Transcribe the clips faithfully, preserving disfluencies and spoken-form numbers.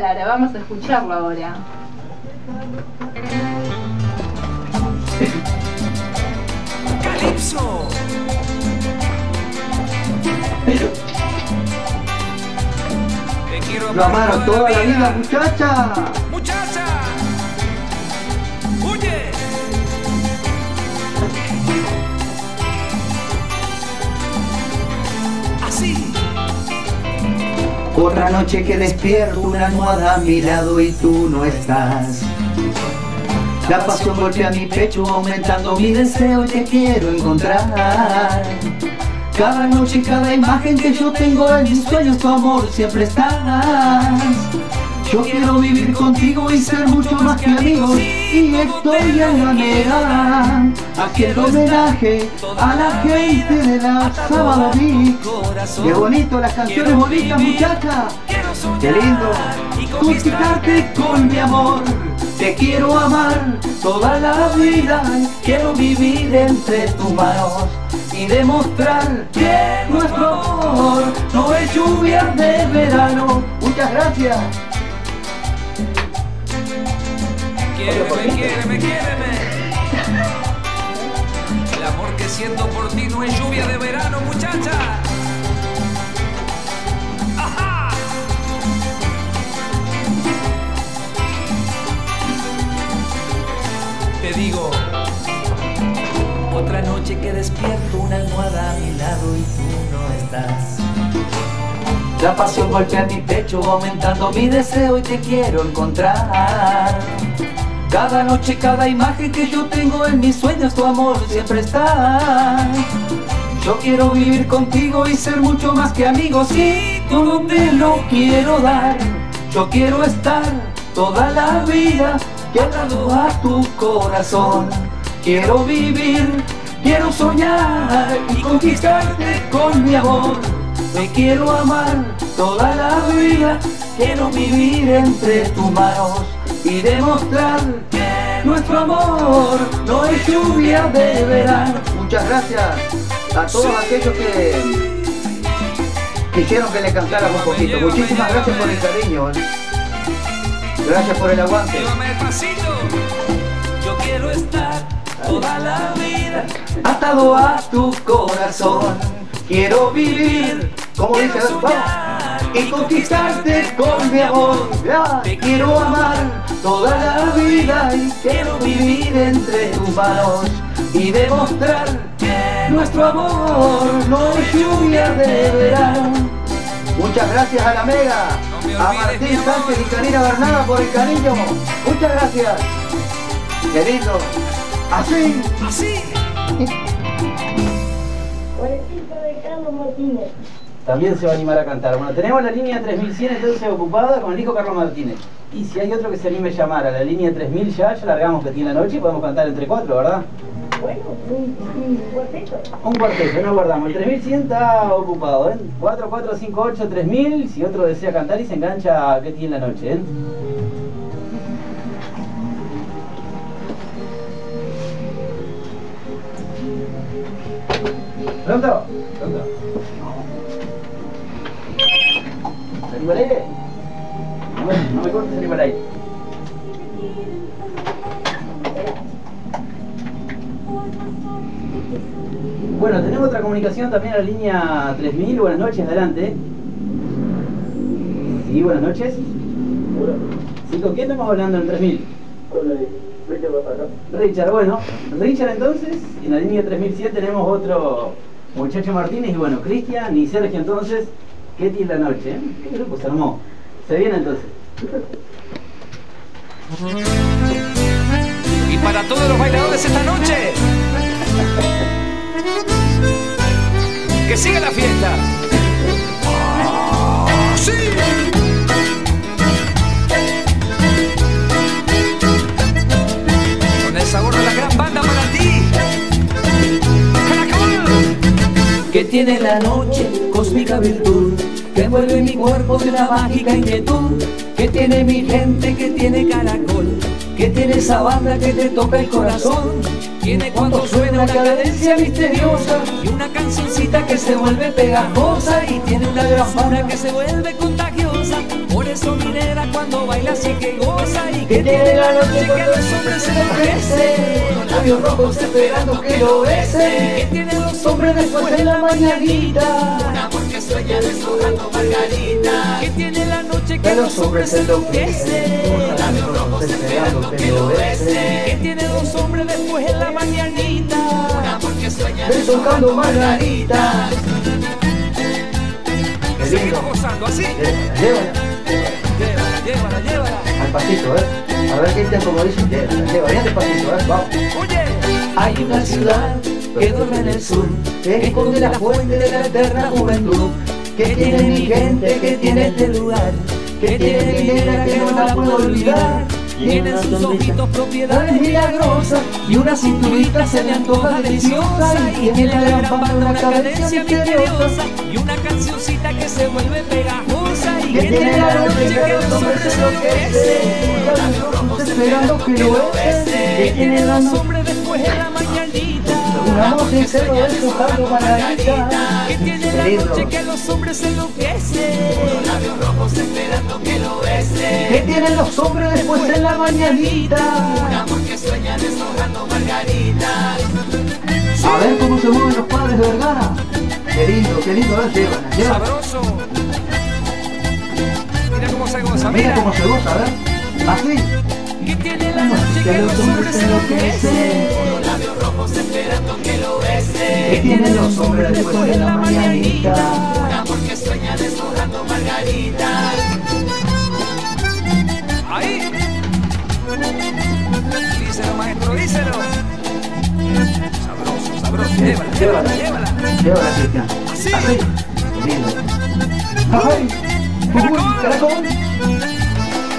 Claro, vamos a escucharlo ahora. ¡Calipso! Lo amaron toda la vida, muchacha. ¡Muchacha! ¡Huye! Así. Por la noche que despierto, una almohada a mi lado y tú no estás. La pasión golpea mi pecho, aumentando mi deseo y te quiero encontrar. Cada noche, cada imagen que yo tengo en mis sueños, tu amor siempre estás. Yo quiero vivir contigo y ser mucho más que amigos. Y estoy en la Mega, haciendo homenaje a la gente de la Sábado Mix. Qué bonito, las canciones bonitas, muchacha. Qué lindo. Conquistarte con mi amor. Te quiero amar toda la vida. Quiero vivir entre tus manos y demostrar que nuestro amor no es lluvia de verano. Muchas gracias. Quiéreme, quiéreme, quiéreme. El amor que siento por ti no es lluvia de verano, muchacha. ¡Ajá! Te digo, otra noche que despierto, una almohada a mi lado y tú no estás. La pasión golpea mi pecho, aumentando mi deseo y te quiero encontrar. Cada noche, cada imagen que yo tengo en mis sueños, tu amor siempre está. Yo quiero vivir contigo y ser mucho más que amigos, y tú te lo quiero dar. Yo quiero estar toda la vida y al lado a tu corazón. Quiero vivir, quiero soñar y conquistarte con mi amor. Te quiero amar toda la vida, quiero vivir entre tus manos y demostrar que nuestro amor no es lluvia de verano. Muchas gracias a todos sí. aquellos que quisieron que le cantáramos un poquito. Llévame, Muchísimas llévame. gracias por el cariño. Gracias por el aguante. Llévame pasito. Yo quiero estar toda la vida atado a tu corazón. Quiero vivir, como dice el y conquistarte con mi amor. Te quiero amar toda la vida y quiero vivir entre tus manos y demostrar que nuestro amor no es lluvia de verano. Muchas gracias a la Mega, a Martín Sánchez y Karina Bernada por el cariño. Muchas gracias. Querido, así, así. De Carlos Martínez. También se va a animar a cantar. Bueno, tenemos la línea tres mil cien entonces ocupada con el hijo Carlos Martínez. Y si hay otro que se anime a llamar a la línea tres mil, ya, ya largamos que tiene la noche y podemos cantar entre cuatro, ¿verdad? Bueno, un, un cuarteto. Un cuarteto, nos guardamos. El tres mil cien está ocupado, ¿eh? cuatro cuatro cinco ocho tres mil, si otro desea cantar y se engancha a que tiene la noche, ¿eh? Pronto, pronto. Salivaré. No, no me cortes, salivaré. Bueno, tenemos otra comunicación también a la línea tres mil. Buenas noches, adelante. Sí, buenas noches. Hola. Sí, ¿con quién estamos hablando en tres mil? Hola. Richard, bueno, Richard entonces, en la línea tres mil siete tenemos otro muchacho Martínez y bueno, Cristian y Sergio entonces, ¿qué tiene la noche? ¿Eh? ¿Qué grupo se armó? ¿Se viene entonces? Y para todos los bailadores esta noche, que siga la fiesta. ¡Oh, sí! Sabor de la gran banda para ti, Caracol. Que tiene la noche cósmica virtud, que envuelve en mi cuerpo de una mágica inquietud. Que tiene mi gente, que tiene Caracol, que tiene esa banda que te toca el corazón. Viene cuando suena una cadencia misteriosa y una cancioncita que se vuelve pegajosa y tiene una grasura que se vuelve contagiosa. Por eso minera cuando baila sí que goza y que tiene la noche que los hombres se enloquece, los labios rojos esperando que lo bese, que tiene los hombres después de la mañanita, un amor que sueña desnudando margarita, que tiene la noche que los hombres se enloquece, los labios rojos esperando que lo bese, que tiene los hombres después de la mañanita, un amor que sueña desnudando margarita. Seguimos gozando así. Llévala, llévala, llévala, llévala. Al pasito, ¿eh? A ver qué te acomodís. Llévala, llévala, ya al pasito, ¿eh? Vamos. Oye, hay una ciudad que duerme en el sur, que esconde la fuente de la eterna juventud, que tiene mi gente, que tiene este lugar, que tiene mi nena que no la puedo olvidar. Tienen sus ojitos propiedades milagrosas y una cinturita se me antoja deliciosa, y tiene la gran banda una cadencia misteriosa y una cancioncita que se vuelve pegajosa, y que tiene la noche que los hombres se enloquecen, esperando que lo besen, que tiene los hombres después de la mañanita, un amor que se lo desnojando margarita, que tiene la noche que los hombres se enloquecen, los labios rojos esperando que lo besen, que tienen los hombres después de la mañanita, un amor que sueña desnojando margarita. A ver cómo se mueven los padres de Vergara. Qué lindo, qué lindo, las llevan, las llevan. Sabroso. Mira cómo se goza, mira. Mira cómo se goza, a ver. Así. Que tiene la noche que los hombres se enloquecen, los labios rojos esperando que lo besen, que tienen los hombres después de la mañanita, un amor que sueña desnojando margarita. Ahí. Díselo, maestro, díselo. Sabroso, sabroso. Llévala, llévala, llévala. Llévala, Cristian. Así. Así. Lindo. ¡Ay! ¡Caracol! ¡Caracol!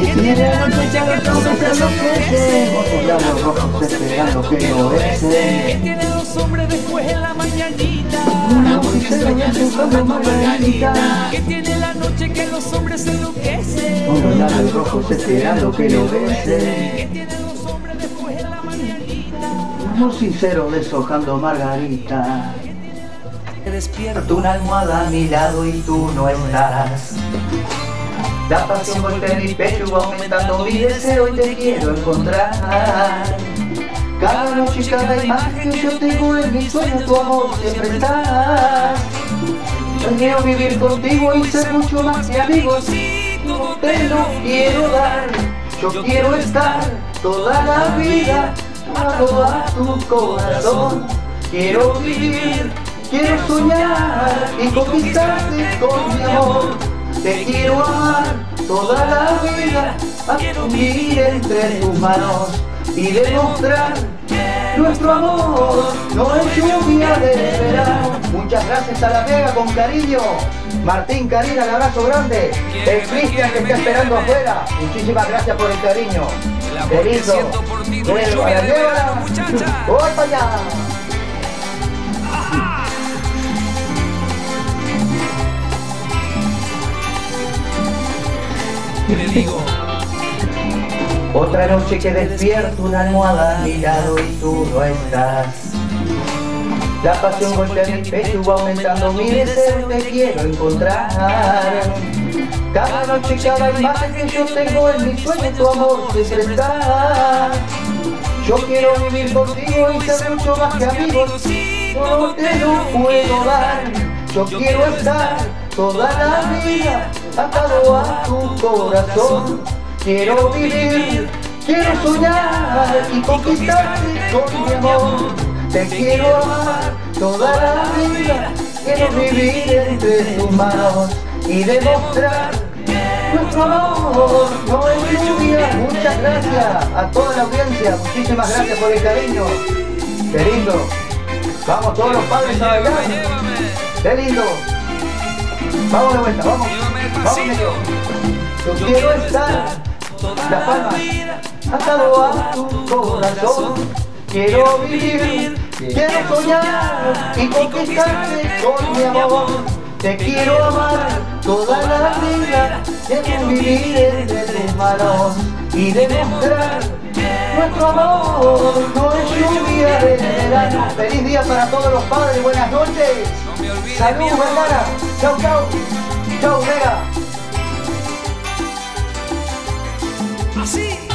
Y tiene la noche que los hombres se enloquecen, con los rojos esperando que lo besen, que tiene los hombres después en la mañanita, un amor que sueña desnojando margarita, que tiene la noche que los hombres se enloquecen, con los labios rojos esperando que lo besen, que tiene los hombres después en la mañanita, un amor sincero deshojando margarita. Despierto una almohada a mi lado y tú no estás. La pasión golpea mi pecho, va aumentando mi deseo y te quiero encontrar. Cada noche y cada imagen yo tengo en mi sueño, tu amor siempre está. Yo quiero vivir contigo y ser mucho más que amigo, si no te lo quiero dar. Yo quiero estar toda la vida atado a tu corazón. Quiero vivir, quiero soñar y conquistarte con mi amor. Te quiero amar toda la vida, asumir entre tus manos y demostrar que nuestro amor no es lluvia de verano. Muchas gracias a la Vega con cariño. Martín, Karina, un abrazo grande. El Cristian que está esperando afuera. Muchísimas gracias por el cariño. Feliz. Llévala, llévala. Voy para allá. Le digo. Otra noche que despierto una almohada a mi lado y tú no estás. La pasión golpea mi pecho, va aumentando mi deseo, te quiero encontrar. Cada noche, cada imagen que yo tengo en mi sueño, tu amor siempre está. Yo quiero vivir contigo y ser mucho más que amigos, no te lo puedo dar. Yo quiero estar toda la vida atado a tu corazón. Quiero vivir, quiero soñar y conquistarte con mi amor. Te quiero amar toda la vida, quiero vivir entre tus manos y demostrar que nuestro amor no es lluvia. Muchas gracias a toda la audiencia, muchísimas gracias por el cariño. Qué lindo. Vamos todos los padres a bailar. Qué lindo. Vamos de vuelta, vamos. Vamos, yo, yo quiero estar toda la palma, atado a tu corazón. Quiero vivir, quiero soñar y conquistarte con mi amor. Te quiero amar toda la vida, quiero vivir entre tus manos y demostrar. Nuestro amor no es lluvia de verano. Feliz día para todos los padres, buenas noches. Salud, Vergara. Chau, chau. Chau, Vega. Así.